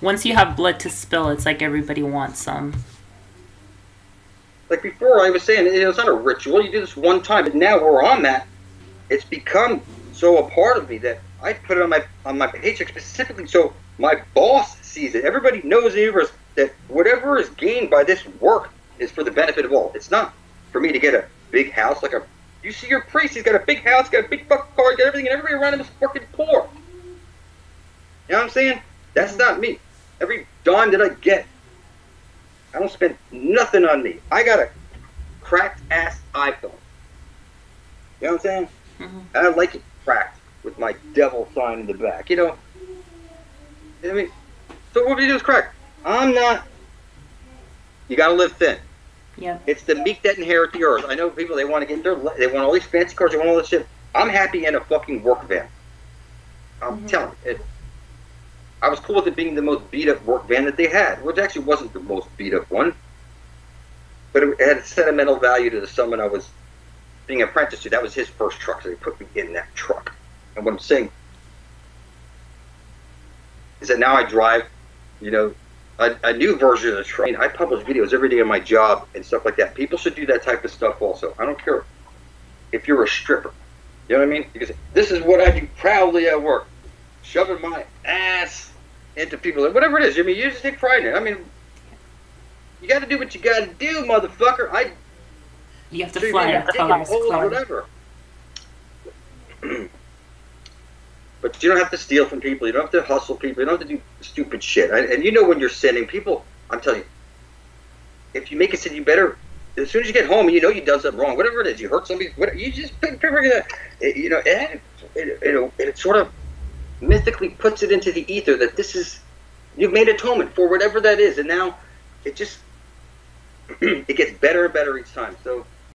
Once you have blood to spill, it's like everybody wants some. Like before, I was saying, it's not a ritual. You do this one time, but now we're on that. It's become so a part of me that I put it on my paycheck specifically so my boss sees it. Everybody knows in the universe that whatever is gained by this work is for the benefit of all. It's not for me to get a big house. Like you see your priest, he's got a big house, got a big fucking car, got everything, and everybody around him is fucking poor. You know what I'm saying? That's not me. Every dime that I get, I don't spend nothing on me. I got a cracked ass iPhone. You know what I'm saying? Mm-hmm. And I like it cracked with my devil sign in the back. You know? I mean, so what we do is crack. I'm not. You gotta live thin. Yeah. It's the meek that inherit the earth. I know people, they want to get they want all these fancy cars, they want all this shit. I'm happy in a fucking work van. I'm telling you. I was cool with it being the most beat-up work van that they had, which actually wasn't the most beat-up one. But it had a sentimental value to the someone I was being apprenticed to. That was his first truck, so they put me in that truck. And what I'm saying is that now I drive, you know, a new version of the truck. I mean, I publish videos every day of my job and stuff like that. People should do that type of stuff also. I don't care if you're a stripper. You know what I mean? Because this is what I do proudly at work. Shoving my ass into people, whatever it is. I mean, you just take pride in it. I mean, you got to do what you got to do, motherfucker. You have to fly your colors, whatever. But you don't have to steal from people. You don't have to hustle people. You don't have to do stupid shit. And you know when you're sinning, people. I'm telling you, if you make a sin, you better. As soon as you get home, you know you done something wrong. Whatever it is, you hurt somebody. Whatever, you just you know, and it sort of mythically puts it into the ether that this is, you've made atonement for whatever that is, and now it just it gets better and better each time. So